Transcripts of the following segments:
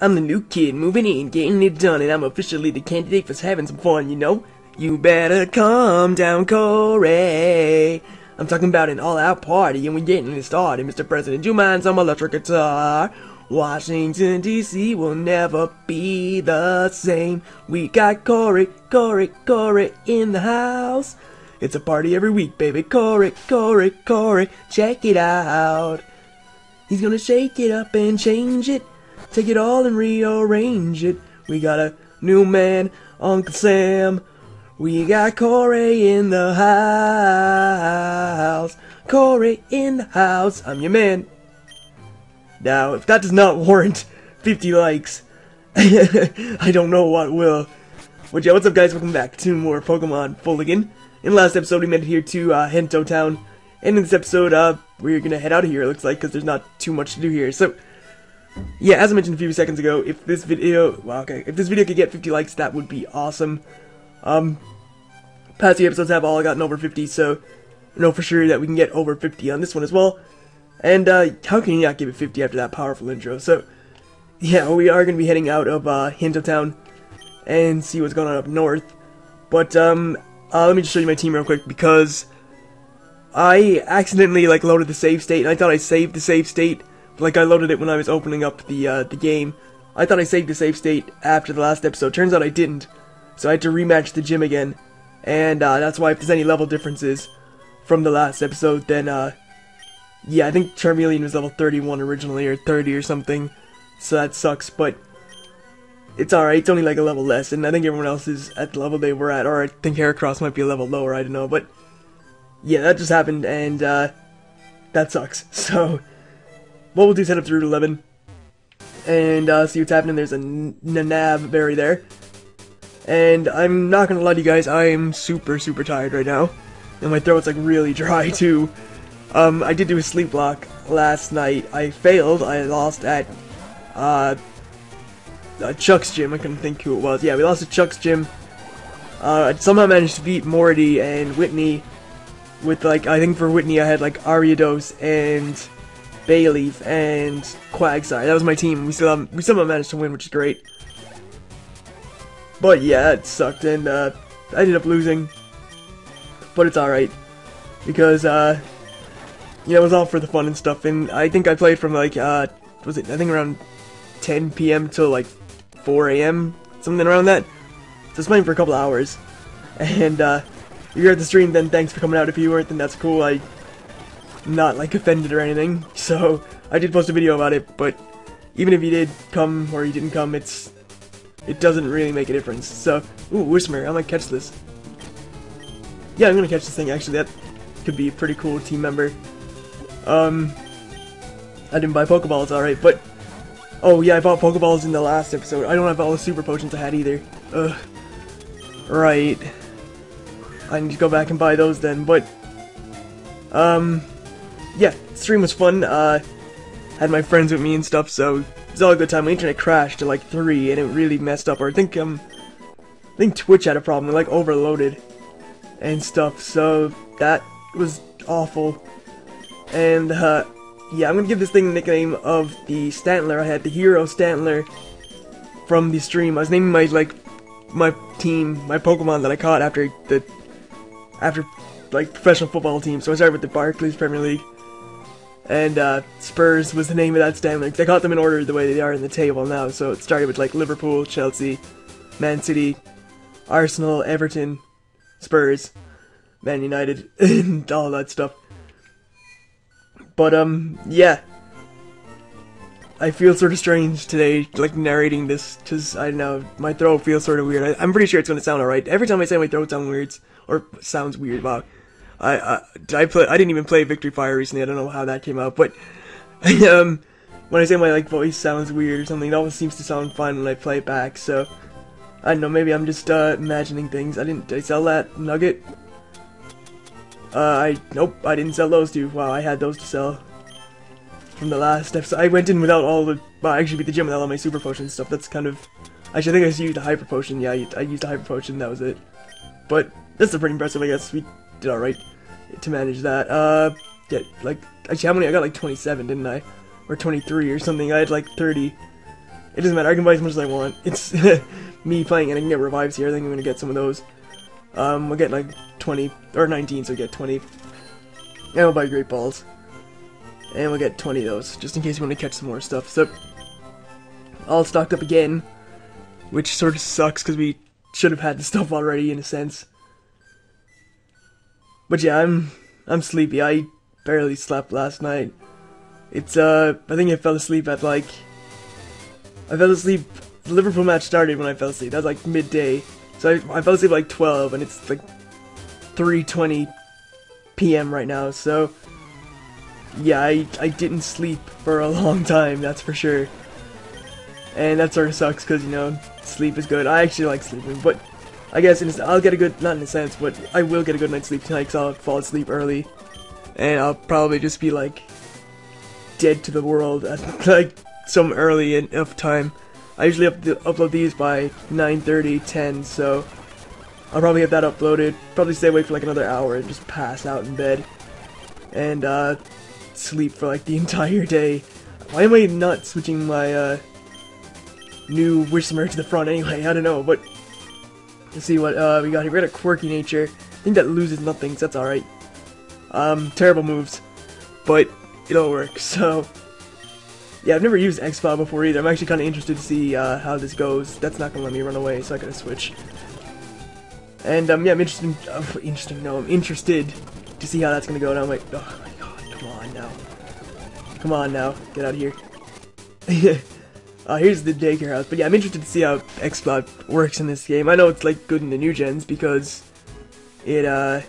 I'm the new kid moving in, getting it done, and I'm officially the candidate for having some fun, you know? You better calm down, Corey. I'm talking about an all-out party, and we're getting it started. Mr. President, do you mind some electric guitar? Washington, D.C. will never be the same. We got Corey, Corey, Corey in the house. It's a party every week, baby. Corey, Corey, Corey, check it out. He's gonna shake it up and change it. Take it all and rearrange it. We got a new man, Uncle Sam. We got Corey in the house. Corey in the house. I'm your man. Now, if that does not warrant 50 likes, I don't know what will. But yeah, what's up, guys? Welcome back to more Pokemon Fuligin. In the last episode, we made it here to Hinto Town. And in this episode, we're gonna head out of here, it looks like, because there's not too much to do here. So, yeah, as I mentioned a few seconds ago, if this video... Well, okay, if this video could get 50 likes, that would be awesome. Past few episodes have all gotten over 50, so I know for sure that we can get over 50 on this one as well. And, how can you not give it 50 after that powerful intro? So, yeah, we are gonna be heading out of, Hinto Town and see what's going on up north. But, let me just show you my team real quick, because I accidentally, like, loaded the save state, and I thought I saved the save state. But, like, I loaded it when I was opening up the game. I thought I saved the save state after the last episode. Turns out I didn't. So I had to rematch the gym again, and that's why if there's any level differences from the last episode, then yeah, I think Charmeleon was level 31 originally, or 30 or something, so that sucks, but it's alright, it's only like a level less, and I think everyone else is at the level they were at, or I think Heracross might be a level lower, I don't know, but yeah, that just happened, and that sucks, so what we'll do is head up to Route 11, and see what's happening. There's a Nanav berry there. And I'm not gonna lie to you guys, I am super, super tired right now. And my throat's like really dry too. I did do a sleep block last night. I failed, I lost at, Chuck's Gym, I couldn't think who it was. Yeah, we lost at Chuck's Gym. I somehow managed to beat Morty and Whitney with like, I think for Whitney I had like Ariados and Bayleaf and Quagsire. That was my team. We somehow managed to win, which is great. But yeah, it sucked, and I ended up losing, but it's alright, because, you know, it was all for the fun and stuff, and I think I played from, like, was it, I think around 10 PM till, like, 4 AM, something around that, so I was playing for a couple hours, and, if you're at the stream, then thanks for coming out. If you weren't, then that's cool. I'm not, like, offended or anything, so I did post a video about it, but even if you did come, or you didn't come, it's... It doesn't really make a difference, so... Ooh, Whismur, I might catch this. Yeah, I'm gonna catch this thing, actually. That could be a pretty cool team member. I didn't buy Pokeballs, alright, but... Oh, yeah, I bought Pokeballs in the last episode. I don't have all the Super Potions I had, either. Ugh. Right. I need to go back and buy those, then, but... Yeah, stream was fun. Had my friends with me and stuff, so... It was all a good time. My internet crashed at like 3 and it really messed up, or I think Twitch had a problem. It like overloaded and stuff, so that was awful. And yeah, I'm gonna give this thing the nickname of the Stantler. I had the hero Stantler from the stream. I was naming my like my team, my Pokemon that I caught after the like professional football team. So I started with the Barclays Premier League. And, Spurs was the name of that Stantler, because I caught them in order the way they are in the table now, so it started with, like, Liverpool, Chelsea, Man City, Arsenal, Everton, Spurs, Man United, and all that stuff. But, yeah. I feel sort of strange today, like, narrating this, because, I don't know, my throat feels sort of weird. I'm pretty sure it's going to sound alright. Every time I say my throat sounds weird, or sounds weird, wow. I didn't even play Victory Fire recently. I don't know how that came out, but when I say my like voice sounds weird or something, it always seems to sound fine when I play it back. So I don't know. Maybe I'm just imagining things. Did I sell that nugget? Nope. I didn't sell those two. Wow, I had those to sell from the last episode. I went in without all the. Well, I actually beat the gym without all my super potion stuff. That's kind of. Actually, I think I just used a hyper potion. Yeah, I used a hyper potion. That was it. But that's pretty impressive, I guess. We did alright to manage that. Yeah, like, actually, how many? I got like 27, didn't I? Or 23 or something. I had like 30 It doesn't matter, I can buy as much as I want. It's me playing and I can get revives here. I think I'm gonna get some of those. We'll get like 20, or 19, so we get 20. And we'll buy great balls. And we'll get 20 of those, just in case you want to catch some more stuff. So, all stocked up again, which sort of sucks, because we should have had the stuff already, in a sense. But yeah, I'm sleepy. I barely slept last night. It's, I think I fell asleep at, like... I fell asleep... The Liverpool match started when I fell asleep. That was, like, midday. So I fell asleep at, like, 12, and it's, like, 3:20 p.m. right now, so... Yeah, I didn't sleep for a long time, that's for sure. And that sort of sucks, because, you know, sleep is good. I actually like sleeping, but I guess I'll get a good, not in a sense, but I will get a good night's sleep tonight, because I'll fall asleep early. And I'll probably just be, like, dead to the world at, like, some early enough time. I usually upload these by 9:30, 10, so I'll probably have that uploaded. Probably stay awake for, like, another hour and just pass out in bed. And, sleep for like the entire day. Why am I not switching my new Whismur to the front anyway? I don't know, but let's see what we got here. We got a quirky nature. I think that loses nothing, so that's alright. Terrible moves, but it'll work, so... Yeah, I've never used Exploud before either. I'm actually kind of interested to see how this goes. That's not gonna let me run away, so I gotta switch. And yeah, I'm interested... I'm interested to see how that's gonna go, and I'm like, ugh. Come on now, get out of here. Here's the daycare house, but yeah, I'm interested to see how Exploud works in this game. I know it's like good in the new gens because it's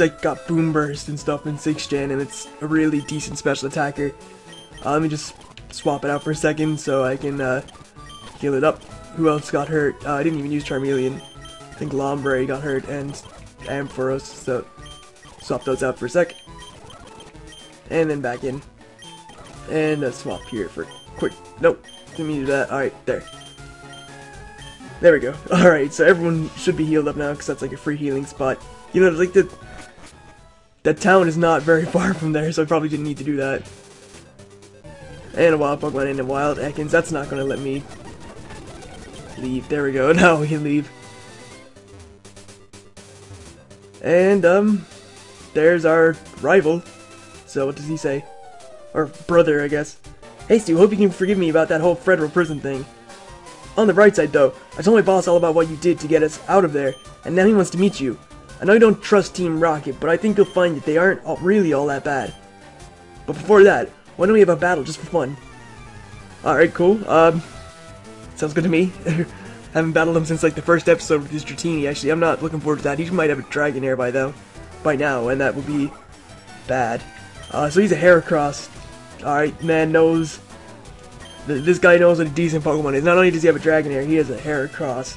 like got boom burst and stuff in 6th gen and it's a really decent special attacker. Let me just swap it out for a second so I can heal it up. Who else got hurt? I didn't even use Charmeleon. I think Lombre got hurt and Ampharos, so swap those out for a sec. And then back in. And a swap here for quick. Nope. Didn't mean to do that. Alright, there. There we go. Alright, so everyone should be healed up now because that's like a free healing spot. You know, like that town is not very far from there, so I probably didn't need to do that. And a wild Pokemon and a wild Ekans. That's not going to let me leave. There we go. Now we can leave. And, there's our rival. So what does he say? Or brother, I guess. Hey Stu, hope you can forgive me about that whole federal prison thing. On the bright side though, I told my boss all about what you did to get us out of there, and now he wants to meet you. I know you don't trust Team Rocket, but I think you'll find that they aren't really all that bad. But before that, why don't we have a battle just for fun? Alright, cool. Sounds good to me. Haven't battled him since like the first episode with this Dratini, actually. I'm not looking forward to that. He might have a Dragonair by now, and that would be bad. So he's a Heracross. Alright, man knows... This guy knows what a decent Pokemon is. Not only does he have a Dragonair, he has a Heracross.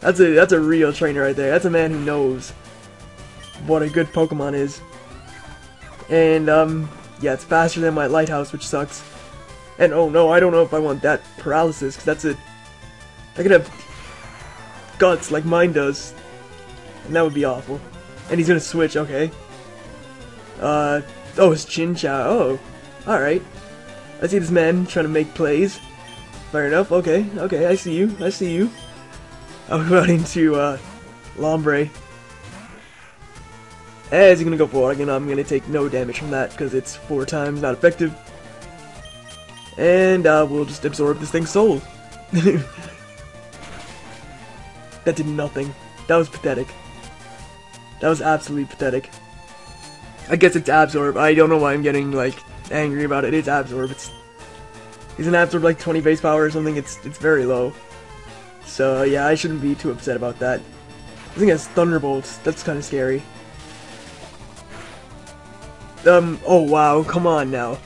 That's a real trainer right there. That's a man who knows what a good Pokemon is. And, yeah, it's faster than my Lighthouse, which sucks. And, oh no, I don't know if I want that Paralysis, because that's a... I could have guts like mine does. And that would be awful. And he's gonna switch, okay. Oh, it's Chinchou. Oh, alright. I see this man trying to make plays. Fair enough, okay, I see you, I'll go out into, Lombre. As he's gonna go for Water, I'm gonna take no damage from that, because it's 4 times not effective. And, we'll just absorb this thing's soul. That did nothing. That was pathetic. That was absolutely pathetic. I guess it's Absorb. I don't know why I'm getting, like, angry about it. It's Absorb. Isn't Absorb like 20 base power or something? It's very low. So, yeah, I shouldn't be too upset about that. I think that's Thunderbolts. That's kind of scary. Oh wow, come on now.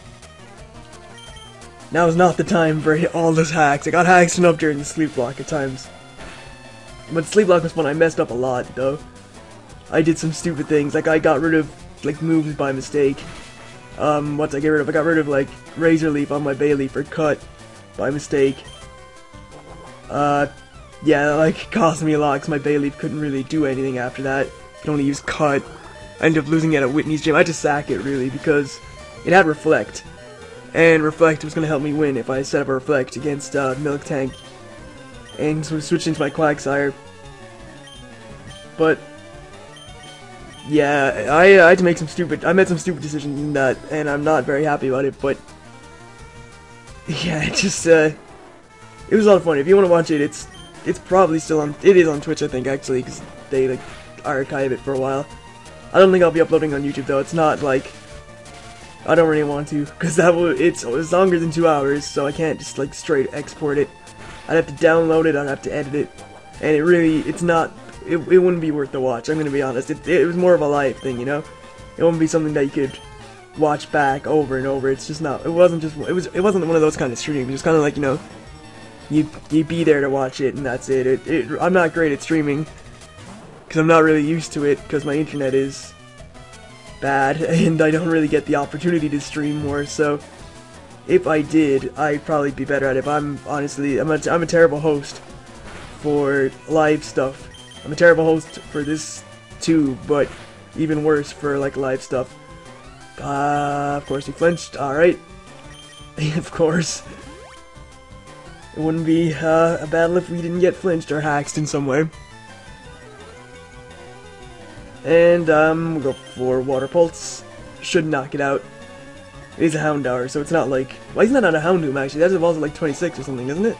Now is not the time for all those hacks. I got hacks enough during the sleep block at times. But sleep block was when I messed up a lot, though. I did some stupid things. Like, I got rid of like moves by mistake. Once I get rid of, I got rid of like Razor Leaf on my Bayleaf or Cut by mistake. Yeah, that, like, cost me a lot because my Bayleaf couldn't really do anything after that. I could only use Cut. I ended up losing it at Whitney's gym. I had to sack it really because it had Reflect, and Reflect was going to help me win if I set up a Reflect against Milk Tank and switch into my Quagsire. But yeah, I had to make some stupid. I made some stupid decisions in that, and I'm not very happy about it. But yeah, it just it was a lot of fun. If you want to watch it, it's probably still on. It is on Twitch, I think, actually, because they like archive it for a while. I don't think I'll be uploading on YouTube though. It's not like I don't really want to, because that would it's longer than 2 hours, so I can't just like straight export it. I'd have to download it. I'd have to edit it, and it really it's not. It wouldn't be worth the watch, I'm gonna be honest. It was more of a live thing, you know? It wouldn't be something that you could watch back over and over. It's just not, it wasn't one of those kind of streams. It was kind of like, you know, you'd be there to watch it and that's it. I'm not great at streaming, because I'm not really used to it, because my internet is bad, and I don't really get the opportunity to stream more, so if I did, I'd probably be better at it. I'm a terrible host for live stuff. I'm a terrible host for this too, but even worse for like live stuff. Of course he flinched, alright. Of course. It wouldn't be a battle if we didn't get flinched or hacked in some way. And we'll go for Water Pulse. Should knock it out. It is a Houndour, so it's not like... Well, he's not on a Houndoom actually, that evolves at like 26 or something, isn't it?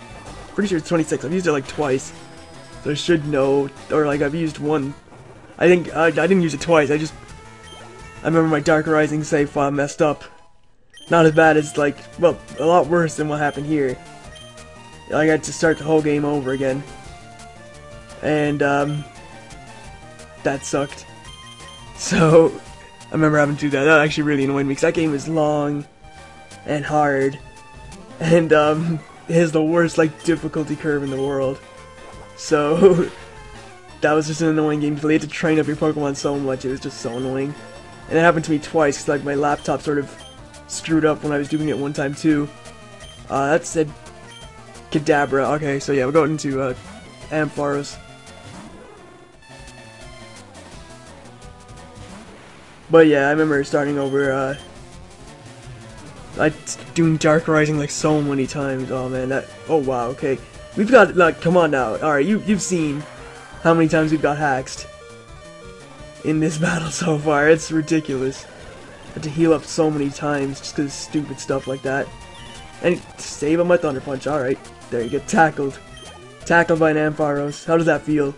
Pretty sure it's 26, I've used it like twice. I should know, or like I've used one. I think I didn't use it twice. I remember my Dark Rising save file messed up. Not as bad as like, well, a lot worse than what happened here. I got to start the whole game over again, and that sucked. So I remember having to do that. That actually really annoyed me because that game is long and hard, and it has the worst like difficulty curve in the world. So, that was just an annoying game, because you had to train up your Pokemon so much, it was just so annoying. And it happened to me twice, because like, my laptop sort of screwed up when I was doing it one time too. That said Kadabra, okay, so yeah, we're going into Ampharos. But yeah, I remember starting over, doing Dark Rising like so many times, oh man, that, oh wow, okay. We've got, like, come on now, alright, you've seen how many times we've got hacked in this battle so far, it's ridiculous. I had to heal up so many times just because stupid stuff like that. And save on my Thunder Punch, alright, there you get tackled. Tackled by an Ampharos, how does that feel?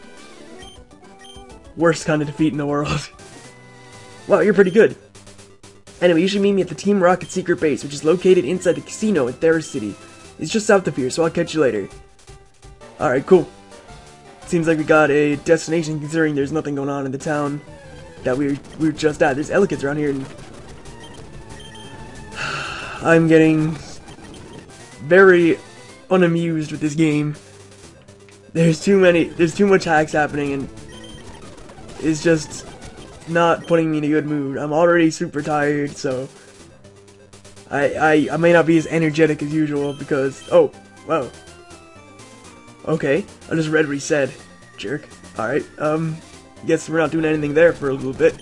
Worst kind of defeat in the world. Wow, you're pretty good. Anyway, you should meet me at the Team Rocket secret base, which is located inside the casino in Thera City. It's just south of here, so I'll catch you later. Alright, cool. Seems like we got a destination considering there's nothing going on in the town that we were just at. There's Elekids around here and... I'm getting very unamused with this game. There's too much hacks happening and it's just not putting me in a good mood. I'm already super tired, so I may not be as energetic as usual because... Oh, wow. Okay, I just read what he said. Jerk. Alright, guess we're not doing anything there for a little bit.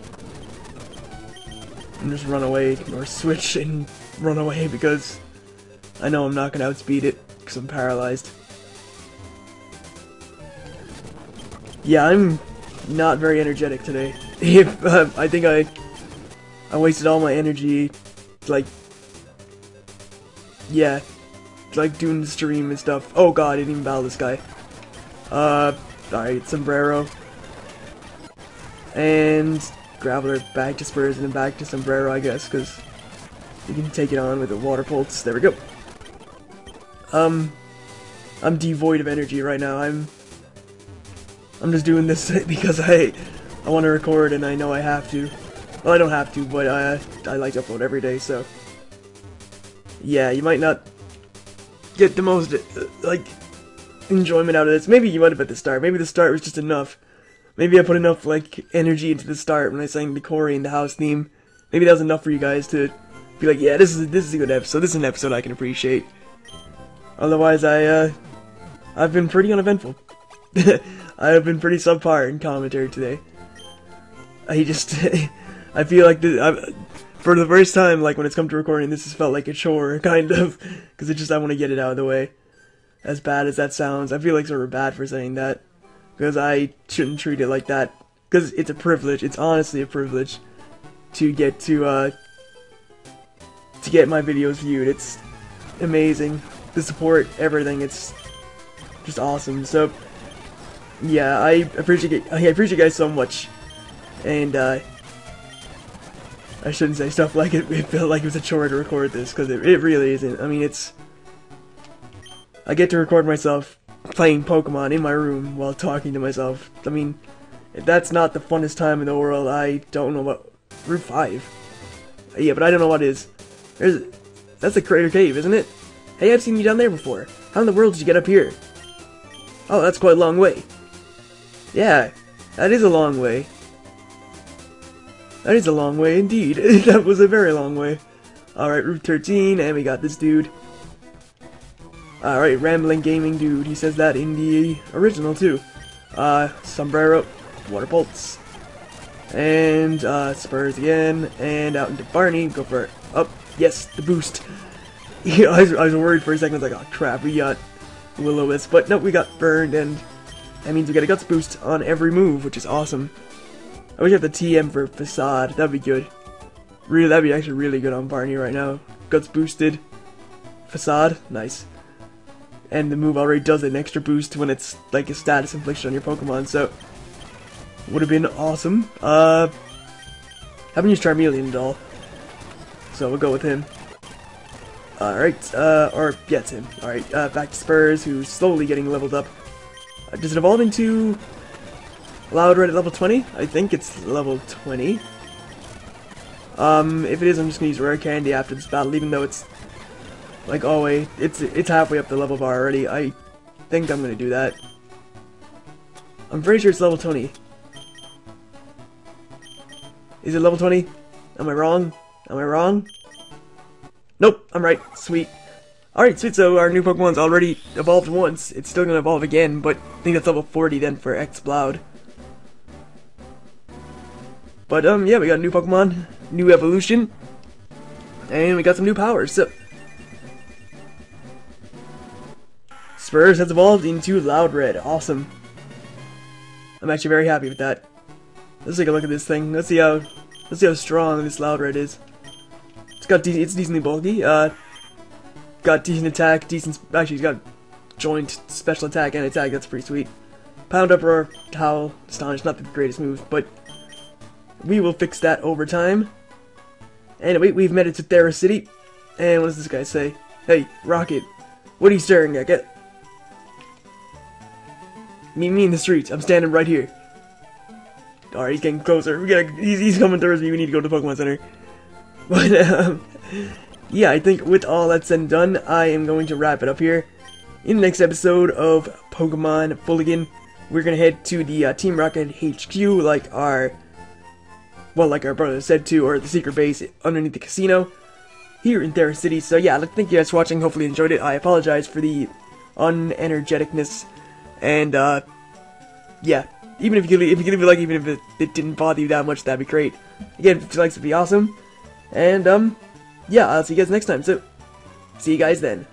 And just run away, or switch and run away because I know I'm not gonna outspeed it, because I'm paralyzed. Yeah, I'm not very energetic today. I think I wasted all my energy, like, yeah. Like doing the stream and stuff. Oh god, I didn't even battle this guy. Alright, Sombrero. And Graveler back to Spurs and then back to Sombrero, I guess, because you can take it on with the Water Pulse. There we go. I'm devoid of energy right now. I'm just doing this because I want to record and I know I have to. Well, I don't have to, but I like to upload every day, so yeah, you might not get the most, like, enjoyment out of this. Maybe you might have at the start. Maybe the start was just enough. Maybe I put enough, like, energy into the start when I sang the Corey and the house theme. Maybe that was enough for you guys to be like, yeah, this is a good episode. This is an episode I can appreciate. Otherwise, I've been pretty uneventful. I have been pretty subpar in commentary today. I feel like for the first time, like, when it's come to recording, this has felt like a chore, kind of, because it's just, I want to get it out of the way. As bad as that sounds, I feel like sort of bad for saying that, because I shouldn't treat it like that, because it's a privilege, it's honestly a privilege to get to get my videos viewed. It's amazing, the support, everything, it's just awesome. So, yeah, I appreciate you guys so much, and I shouldn't say stuff like it felt like it was a chore to record this, because it really isn't. I mean, it's, I get to record myself playing Pokemon in my room while talking to myself. I mean, if that's not the funnest time in the world, I don't know what. Route 5. Yeah, but I don't know what it is. That's the Crater Cave, isn't it? Hey, I've seen you down there before. How in the world did you get up here? Oh, that's quite a long way. Yeah, that is a long way. That is a long way indeed. That was a very long way. Alright, Route 13, and we got this dude. Alright, Rambling Gaming Dude. He says that in the original, too. Sombrero, Water Pulse, and Spurs again, and out into Barney, go for it. Up, yes, the boost. Yeah, I was worried for a second, I was like, oh crap, we got Will-O-Wisp, but no, we got burned, and that means we got a Guts boost on every move, which is awesome. I wish I had the TM for Facade, that'd be good. Really, that'd be actually really good on Barney right now. Guts boosted, Facade, nice. And the move already does an extra boost when it's like a status infliction on your Pokemon, so would have been awesome. Haven't used Charmeleon at all, so we'll go with him. Alright, it's him. Alright, back to Spurs, who's slowly getting leveled up. Does it evolve into Loudred at level 20? I think it's level 20. If it is, I'm just gonna use Rare Candy after this battle, even though it's, like always, it's halfway up the level bar already. I think I'm gonna do that. I'm pretty sure it's level 20. Is it level 20? Am I wrong? Am I wrong? Nope, I'm right. Sweet. Alright, sweet, so our new Pokemon's already evolved once. It's still gonna evolve again, but I think that's level 40 then for Exploud. But, yeah, we got a new Pokemon, new evolution, and we got some new powers, so Spurs has evolved into Loudred. Awesome. I'm actually very happy with that. Let's take a look at this thing. Let's see how strong this Loudred is. It's decently bulky. Got decent attack, actually, he's got joint special attack and attack. That's pretty sweet. Pound, Uproar, Howl, Astonish. Not the greatest move, but we will fix that over time. And anyway, we've made it to Thera City. And what does this guy say? Hey, Rocket. What are you staring at? Get meet me in the streets. I'm standing right here. Alright, he's getting closer. He's coming towards me. We need to go to the Pokemon Center. But, yeah, I think with all that said and done, I am going to wrap it up here. In the next episode of Pokemon Fuligin, we're going to head to the Team Rocket HQ, like our brother said to, or the secret base underneath the casino here in Thera City. So, yeah, thank you guys for watching. Hopefully you enjoyed it. I apologize for the unenergeticness. And, yeah. Even if you could leave a like, even if it didn't bother you that much, that'd be great. Again, 50 likes would be awesome. And, yeah, I'll see you guys next time, so see you guys then.